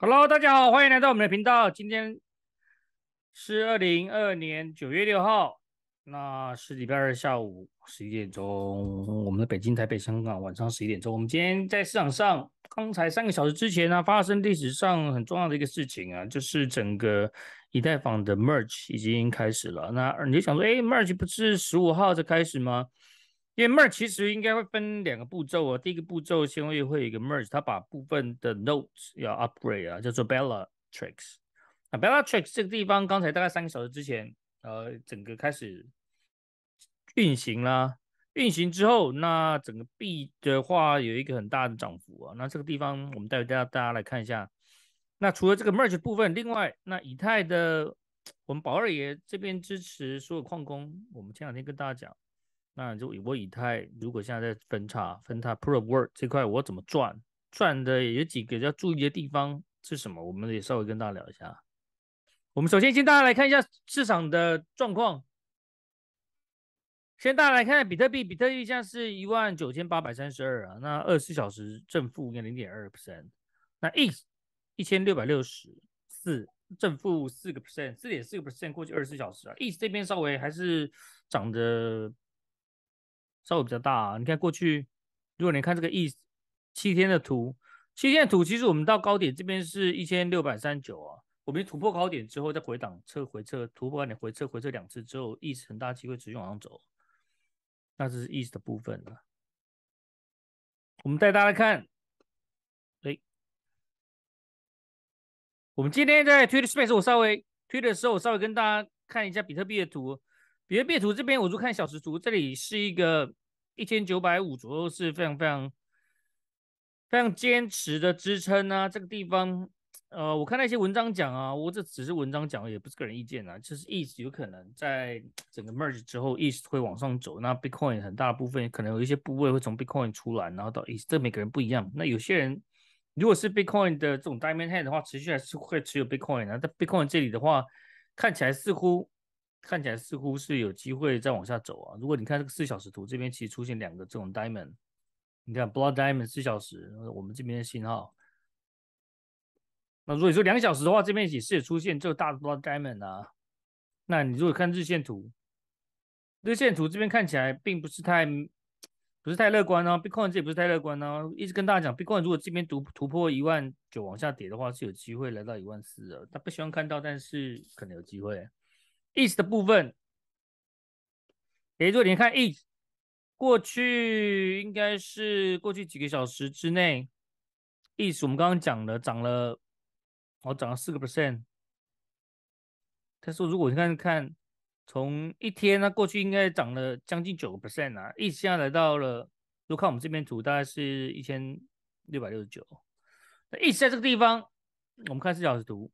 Hello， 大家好，欢迎来到我们的频道。今天是2022年9月6号，那是礼拜二下午11点钟，我们的北京、台北、香港晚上11点钟。我们今天在市场上，刚才3个小时之前呢，发生历史上很重要的一个事情啊，就是整个以太坊的 Merge 已经开始了。那你就想说，Merge 不是15号才开始吗？因为 merge 其实应该会分2个步骤啊，第一个步骤先会有一个 merge， 它把部分的 nodes 要 upgrade 啊，叫做 Bellatrix。那 Bellatrix 这个地方，刚才大概3个小时之前，整个开始运行啦。运行之后，那整个币的话有一个很大的涨幅啊。那这个地方我们待会大家来看一下。那除了这个 merge 部分，另外那以太的我们宝二爷这边支持所有矿工，我们前2天跟大家讲。那我以太如果现在在分叉 Proof of Work 这块，我怎么赚的有几个要注意的地方是什么？我们也稍微跟大家聊一下。我们首先大家来看一下市场的状况。先大家来看一下比特币现在是19832啊，那24小时正负0.2%。那 ETH 1664正负4%，4.4%过去24小时啊。ETH 这边稍微还是涨的。稍微比较大啊，你看过去，如果你看这个7天的图，其实我们到高点这边是1639啊，我们突破高点之后再回档测回撤，突破高点回撤2次之后，ETH很大机会持续往上走，那这是ETH的部分了。我们带大家来看，我们今天在 Twitter Space 我稍微推的时候，我稍微跟大家看一下比特币的图。比特币图这边，我就看小时图，这里是一个1950左右，是非常非常非常坚持的支撑啊。这个地方，我看那些文章讲啊，我这只是文章讲，也不是个人意见啊，就是 ETH 有可能在整个 merge 之后 ，ETH 会往上走。那 Bitcoin 很大部分可能有一些部位会从 Bitcoin 出来，然后到 ETH， 这每个人不一样。那有些人如果是 Bitcoin 的这种 Diamond Head 的话，持续还是会持有 Bitcoin 啊。但 Bitcoin 这里的话，看起来似乎是有机会再往下走啊。如果你看这个4小时图，这边其实出现2个这种 diamond， 你看 blood diamond 4小时，我们这边的信号。那如果你说2小时的话，这边也出现这个大 blood diamond 啊。那你如果看日线图这边看起来并不是太乐观啊 ，Bitcoin 这也不是太乐观啊。一直跟大家讲 ，Bitcoin 如果这边突破19000往下跌的话，是有机会来到14000的。他不希望看到，但是可能有机会。ETH 的部分，也就是你看 ETH 过去几个小时之内 ，ETH 我们刚刚讲的涨了 4%。但是如果你看从一天呢，过去应该涨了将近9% 啊 ，ETH 现在来到了，如果看我们这边图，大概是1669。那 ETH 在这个地方，我们看4小时图。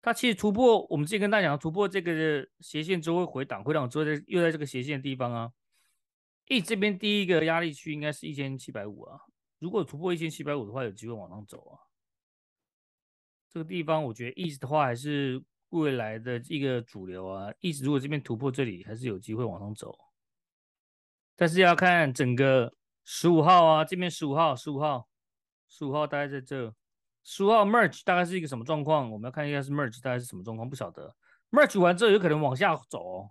它其实突破，我们之前跟大家讲，突破这个斜线之后会回档之后又在这个斜线的地方啊。ETH 这边第一个压力区应该是1750啊，如果突破1750的话，有机会往上走啊。这个地方我觉得 ETH 的话还是未来的一个主流啊。ETH 如果这边突破这里，还是有机会往上走，但是要看整个15号啊，这边15号大概在这。15号 merge 大概是一个什么状况？我们要看一下是 merge 大概是什么状况，不晓得。merge 完之后有可能往下走哦。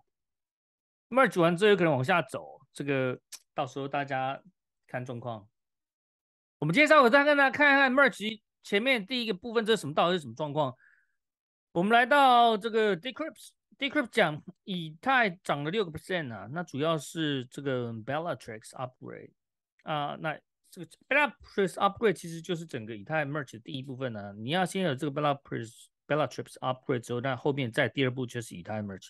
merge 完之后有可能往下走，这个到时候大家看状况。我们今天稍微再跟大家看一看 merge 前面第一个部分这是什么，到底是什么状况？我们来到这个 Decrypt 讲以太涨了6% 啊，那主要是这个 Bellatrix upgrade 啊，那。这个 Bellatrix upgrade 其实就是整个以太 merge 的第一部分呢、啊。你要先有这个 Bellatrix upgrade 之后，那后面再第2步就是以太 merge。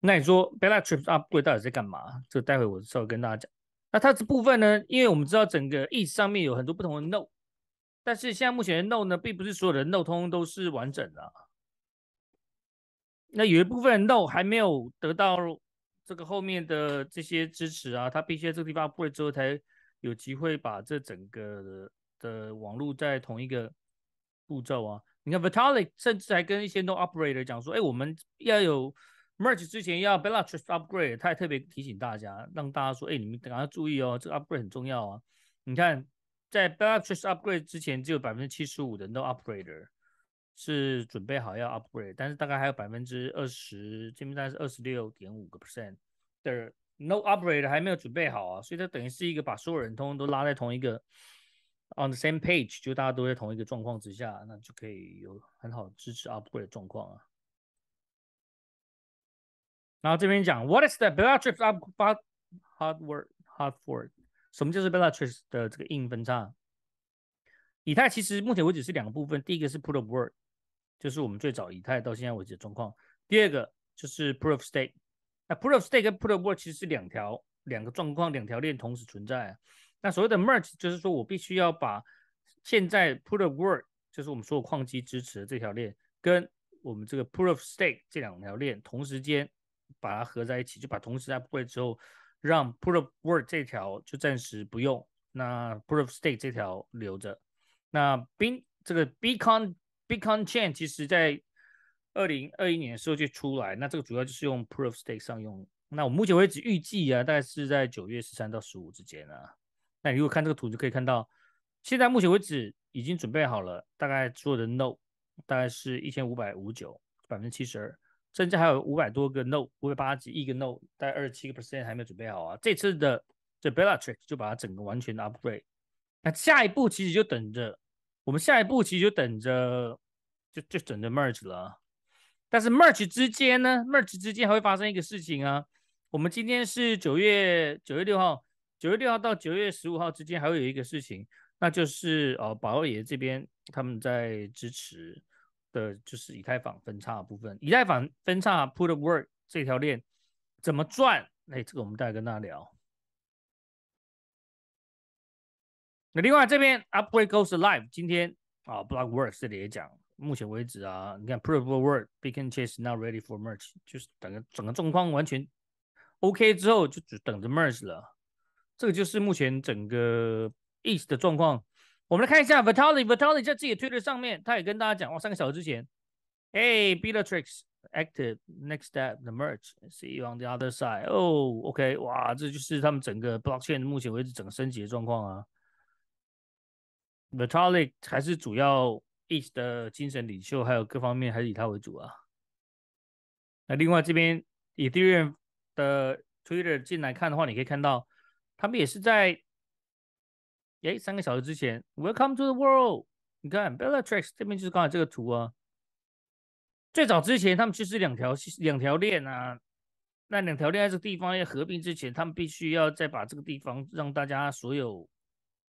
那你说 Bellatrix upgrade 到底在干嘛？这待会我稍微跟大家讲。那它这部分呢，因为我们知道整个 ETH 上面有很多不同的 node， 但是现在目前的 node 呢，并不是所有的 node 通都是完整的、啊。那有一部分的 node 还没有得到这个后面的这些支持啊，它必须在这个地方 upgrade 之后才。有机会把这整个的网络在同一个步骤啊，你看 Vitalik 甚至还跟一些 node operator 讲说，我们要有 merge 之前要 Bellatrix upgrade， 他还特别提醒大家，让大家说，你们赶快注意哦，这个 upgrade 很重要啊。你看在 Bellatrix upgrade 之前，只有 75% 的 no upgrader 是准备好要 upgrade， 但是大概还有 20%， 基本上是 26.5% 的 no upgrader 还没有准备好啊，所以它等于是一个把所有人通通都拉在同一个 on the same page， 就大家都在同一个状况之下，那就可以有很好支持 upgrade 的状况啊。然后这边讲 What is the Bellatrix hard fork？ 什么就是 Bellatrix 的这个硬分叉？以太其实目前为止是两个部分，第一个是 Proof of Work， 就是我们最早以太到现在为止的状况；第二个就是 Proof of Stake。那 Proof of Stake 跟 Proof of Work 其实是两个状况，两条链同时存在。那所谓的 Merge 就是说我必须要把现在 Proof of Work， 就是我们所有矿机支持的这条链，跟我们这个 Proof of Stake 这两条链同时间把它合在一起，就把同时 upgrade 之后。让 Proof of Work 这条就暂时不用，那 Proof of Stake 这条留着。那这个 Beacon Chain 其实在2021年的时候就出来，那这个主要就是用 Proof of Stake 上用。那我目前为止预计啊，大概是在9月13到15之间啊。那你如果看这个图就可以看到，现在目前为止已经准备好了，大概所有的 Node 大概是1559， 72%。甚至还有500多个 node， 580亿个 node， 大概27% 还没有准备好啊。这次的这 Bellatrix 就把它整个完全的 upgrade。那下一步其实就等着，我们下一步其实就等着，就等着 merge 了啊。但是 merge 之间呢 ，merge 之间还会发生一个事情啊。我们今天是9月6号，9月6号到9月15号之间还会有一个事情，那就是保卫爷这边他们在支持。的就是以太坊分叉的部分，以太坊分叉 Proof of Work 这条链怎么赚？哎，这个我们待会跟大家聊。那另外这边 Upgrade Goes Live， 今天Blockworks 这里也讲，目前为止啊，你看 Proof of Work Beacon Chain is not ready for merge， 就是整个状况完全 OK 之后，就只等着 merge 了。这个就是目前整个 ETH 的状况。我们来看一下 Vitalik 在自己的 Twitter 上面，他也跟大家讲，3个小时之前，哎 ，Bellatrix active next step the merge see you on the other side。哦 ，OK， 哇，这就是他们整个 blockchain 目前为止整个升级的状况啊。Vitalik 还是主要 ETH 的精神领袖，还有各方面还是以他为主啊。那另外这边 Ethereum 的 Twitter 进来看的话，你可以看到他们也是在。哎，3个小时之前 ，Welcome to the world。你看 Bellatrix 这边就是刚才这个图啊。最早之前，他们就是两条链啊。那两条链在这个地方要合并之前，他们必须要再把这个地方让大家所有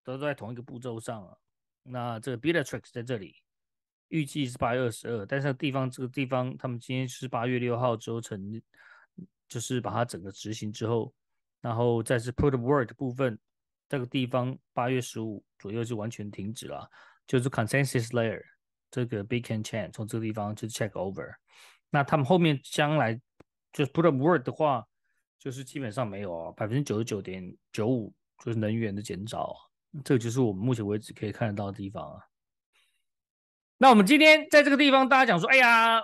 都在同一个步骤上啊。那这个 Bellatrix 在这里，预计是8月22，但是这个地方他们今天是8月6号之后就是把它整个执行之后，然后再是 Proof of Work 的部分。这个地方8月15左右就完全停止了，就是 consensus layer 这个 beacon chain 从这个地方就 check over。那他们后面将来就是 put up word 的话，就是基本上没有啊，99.95% 就是能源的减少，这个就是我们目前为止可以看得到的地方啊。那我们今天在这个地方大家讲说，哎呀，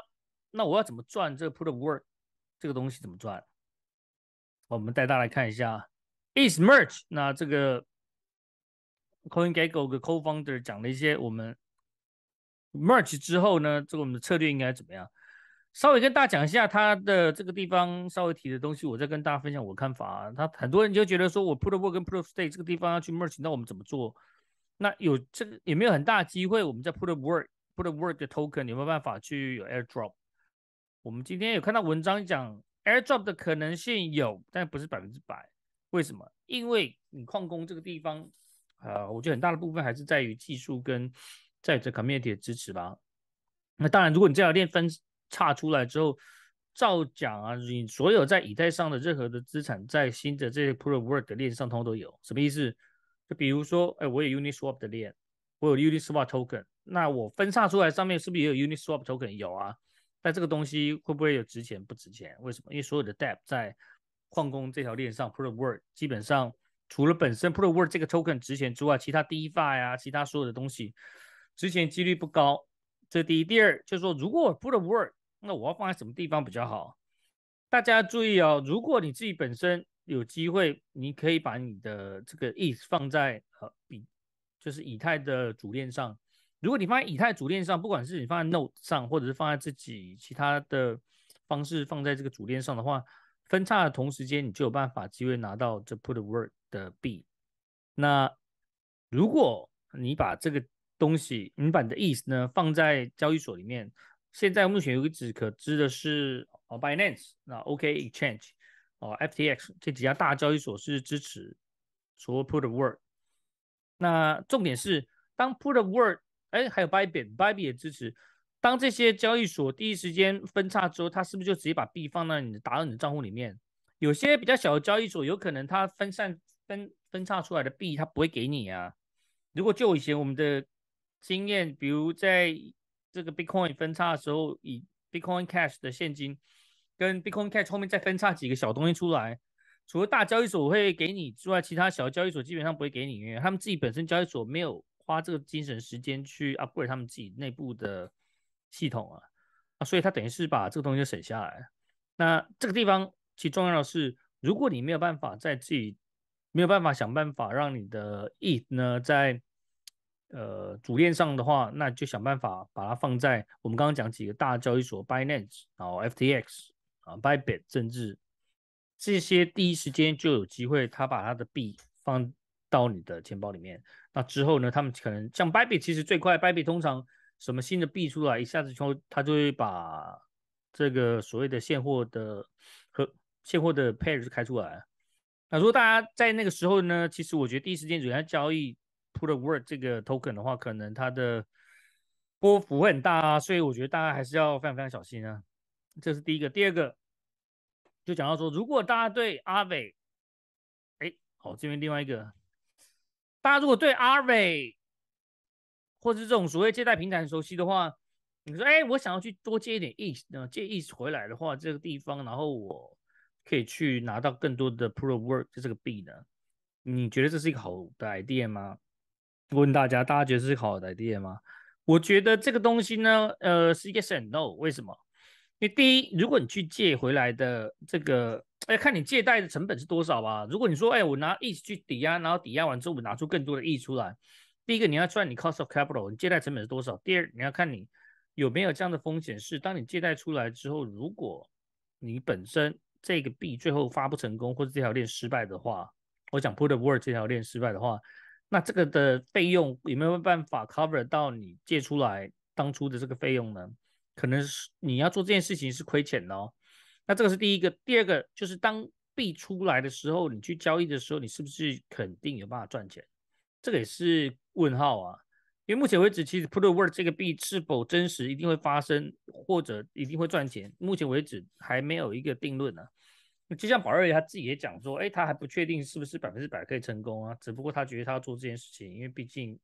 那我要怎么赚这个 put up word 这个东西怎么赚？我们带大家来看一下。ETH Merge， 那这个 CoinGecko 的 co-founder 讲了一些我们 Merge 之后呢，这个我们的策略应该怎么样？稍微跟大家讲一下他的这个地方稍微提的东西，我再跟大家分享我看法啊。他很多人就觉得说我 Proof of Work 跟 Proof of Stake 这个地方要去 Merge， 那我们怎么做？那有这个也没有很大机会，我们在 Proof of Work 的 token 有没有办法去有 airdrop？ 我们今天有看到文章讲 airdrop 的可能性有，但不是100%。为什么？因为你矿工这个地方，我觉得很大的部分还是在于技术跟在这 community 的支持吧。那当然，如果你这条链分叉出来之后，照讲啊，你所有在以太上的任何的资产，在新的这些 Proof of Work 的链上，通通都有。什么意思？就比如说，哎，我有 Uniswap 的链，我有 Uniswap token， 那我分叉出来上面是不是也有 Uniswap token？ 有啊。但这个东西会不会有值钱？不值钱？为什么？因为所有的 dApp 在矿工这条链上 ，Proof of Work 基本上除了本身 Proof of Work 这个 token 值钱之外，其他 DeFi 啊，其他所有的东西值钱几率不高。这第一，第二就是说，如果 Proof of Work， 那我要放在什么地方比较好？大家注意哦，如果你自己本身有机会，你可以把你的这个 ETH 放在就是以太的主链上。如果你放在以太主链上，不管是你放在 Node 上，或者是放在自己其他的方式放在这个主链上的话，分叉的同时间，你就有办法机会拿到这 Proof of Work 的币。那如果你把这个东西，你把你的 ETH 呢放在交易所里面，现在目前为止可知的是 Binance、OK Exchange、FTX 这几家大交易所是支持所谓 Proof of Work。那重点是，当 Proof of Work 还有 Bybit 也支持。当这些交易所第一时间分叉之后，它是不是就直接把币放到你的打到你的账户里面？有些比较小的交易所，有可能它分叉出来的币，它不会给你啊。如果就以前我们的经验，比如在这个 Bitcoin 分叉的时候，以 Bitcoin Cash 的现金跟 Bitcoin Cash 后面再分叉几个小东西出来，除了大交易所会给你之外，其他小交易所基本上不会给你，因为他们自己本身交易所没有花这个精神时间去 upgrade 他们自己内部的系统啊，所以他等于是把这个东西就省下来。那这个地方其重要的是，如果你没有办法在自己没有办法想办法让你的 ETH 呢在主链上的话，那就想办法把它放在我们刚刚讲几个大交易所 Binance 然后 FTX 啊 Bybit 甚至这些第一时间就有机会，他把他的币放到你的钱包里面。那之后呢，他们可能像 Bybit 其实最快 Bybit 通常什么新的币出来，一下子他就会把这个所谓的现货的 pair 就开出来。那如果大家在那个时候呢，其实我觉得第一时间主要交易 Proof of Work 这个 token 的话，可能它的波幅会很大啊，所以我觉得大家还是要非常非常小心啊。这是第一个。第二个就讲到说，如果大家对阿伟，这边另外一个，大家如果对阿伟或者这种所谓借贷平台很熟悉的话，你说我想要去多借一点 ETH， 借 ETH 回来的话，这个地方然后我可以去拿到更多的 Proof of Work 这个币呢，你觉得这是一个好的 idea 吗？问大家，大家觉得这是一个好的 idea 吗？我觉得这个东西呢，是 yes and no。 为什么？因为第一，如果你去借回来的这个看你借贷的成本是多少吧。如果你说我拿 ETH 去抵押，然后抵押完之后我拿出更多的 ETH 出来，第一个你要算你 cost of capital， 你借贷成本是多少。第二，你要看你有没有这样的风险，是当你借贷出来之后，如果你本身这个币最后发不成功，或者这条链失败的话，我讲 Proof of Work 这条链失败的话，那这个的费用有没有办法 cover 到你借出来当初的这个费用呢？可能是你要做这件事情是亏钱的哦。那这个是第一个。第二个就是当币出来的时候，你去交易的时候，你是不是肯定有办法赚钱？这个也是问号啊，因为目前为止，其实 Proof of Work 这个币是否真实一定会发生，或者一定会赚钱，目前为止还没有一个定论啊。就像宝二爷他自己也讲说，他还不确定是不是100%可以成功啊，只不过他觉得他要做这件事情，因为毕竟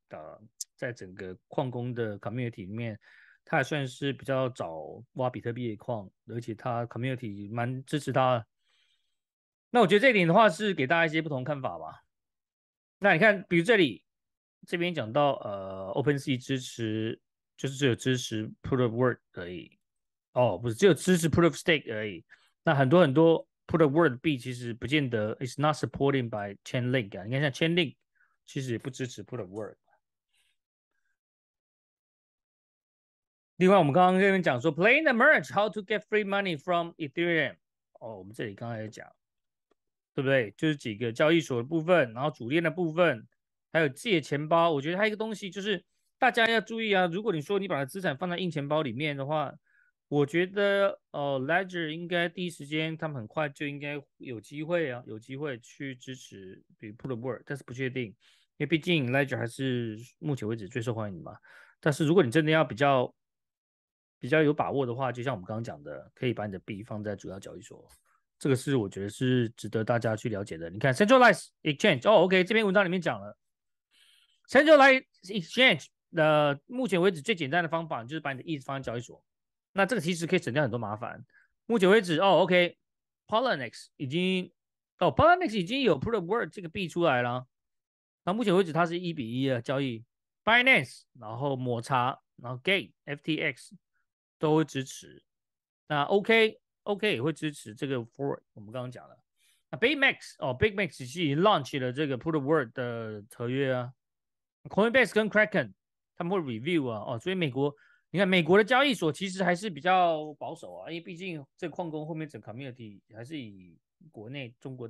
在整个矿工的 community 里面，他还算是比较早挖比特币的矿，而且他 community 蛮支持他的。那我觉得这一点的话，是给大家一些不同看法吧。那你看，比如这边讲到OpenSea 支持，就是只有支持 Proof of Work 而已，不是只有支持 Proof of Stake 而已。那很多 Proof of Work 币其实不见得 ，it's not supported by Chainlink 啊。你看像 Chainlink 其实也不支持 Proof of Work。另外，我们刚刚这边讲说 ，Playing the Merge how to get free money from Ethereum。我们这里刚才也讲，对不对？就是几个交易所的部分，然后主链的部分，还有自己的钱包。我觉得还有一个东西就是大家要注意啊，如果你说你把资产放在硬钱包里面的话，我觉得Ledger 应该第一时间他们很快就应该有机会去支持比如 Proof of Work， 但是不确定，因为毕竟 Ledger 还是目前为止最受欢迎嘛。但是如果你真的要比较有把握的话，就像我们刚刚讲的，可以把你的币放在主要交易所。这个是我觉得是值得大家去了解的。你看 Centralized Exchange， OK， 这篇文章里面讲了 Centralized Exchange 目前为止最简单的方法就是把你的 ETH 放在交易所。那这个其实可以省掉很多麻烦。目前为止OK， Polynex 已经有 Proof of Work 这个币出来了。那目前为止它是1:1的交易。Binance 然后抹茶然后 Gate FTX 都会支持。那 OK 也会支持这个 forward， 我们刚刚讲了。那 Big Max 其实已经 launch 了这个 Proof of Work 的合约啊。Coinbase 跟 Kraken 他们会 review 啊，哦，所以美国你看美国的交易所其实还是比较保守啊，因为毕竟这矿工后面整 community 还是以国内中国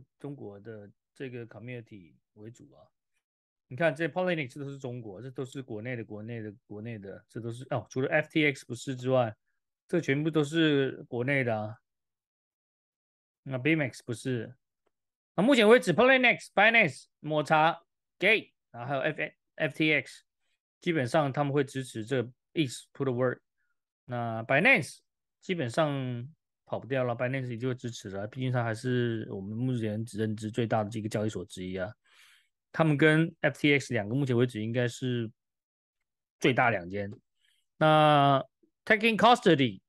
的这个 community 为主啊。你看这 Polynex 这都是中国，这都是国内的，这都是哦，除了 FTX 不是之外，这全部都是国内的啊。那 Bmax 不是，那目前为止 Polynex、Binance、抹茶 Gate， 然后还有 FTX， 基本上他们会支持这 Proof of Work。那 Binance 基本上跑不掉了 ，Binance 也就会支持了，毕竟它还是我们目前认知最大的这个交易所之一啊。他们跟 FTX 两个目前为止应该是最大两间。那 Taking Custody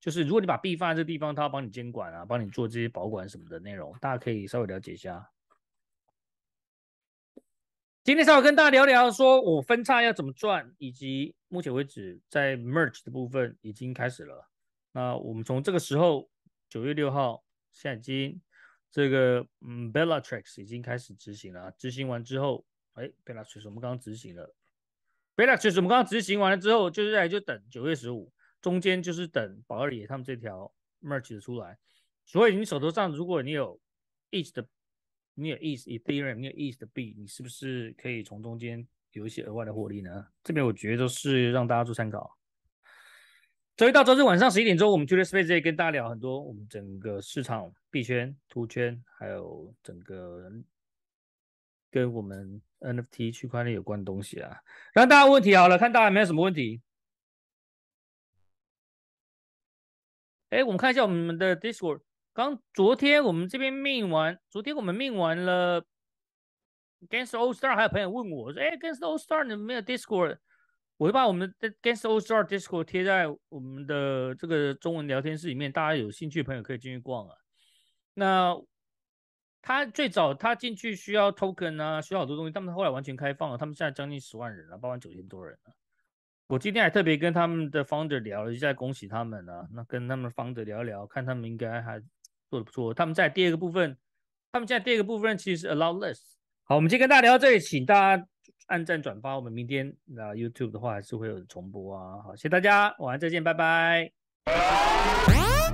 就是如果你把币放在这个地方，它要帮你监管啊，帮你做这些保管什么的内容，大家可以稍微了解一下。今天稍微跟大家聊聊，说我分叉要怎么赚，以及目前为止在 Merge 的部分已经开始了。那我们从这个时候9月6号，现在已经。这个Bellatrix 已经开始执行了，执行完之后，哎 ，Bellatrix 我们刚刚执行了 ，Bellatrix 我们刚刚执行完了之后，就是来就等9月15，中间就是等宝二爷他们这条 merge 出来。所以你手头上如果你有 Ethereum， 你有 ETH 的币，你是不是可以从中间有一些额外的获利呢？这边我觉得都是让大家做参考。周一到周日晚上11点钟，我们 Twitter Space 跟大家聊很多我们整个市场币圈、图圈，还有整个跟我们 NFT 区块链有关的东西啊。让大家问题好了，看大家有没有什么问题？哎，我们看一下我们的 Discord。昨天我们这边命完，昨天我们命完了 Gangster All Star， 还有朋友问我说：“哎 ，Gangster All Star 你们没有 Discord？” 我会把我们的 Gangster All Star Discord 贴在我们的这个中文聊天室里面，大家有兴趣的朋友可以进去逛啊。那他最早他进去需要 token 啊，需要好多东西，他们后来完全开放了，他们现在将近10万人了，89000多人了。我今天还特别跟他们的 founder 聊了一下，恭喜他们啊。那跟他们 founder 聊一聊，看他们应该还做得不错。他们现在第二个部分其实是 allow list。好，我们今天跟大家聊到这里，请大家。按赞转发，我们明天YouTube 的话还是会有重播啊！好，谢谢大家，晚安再见，拜拜。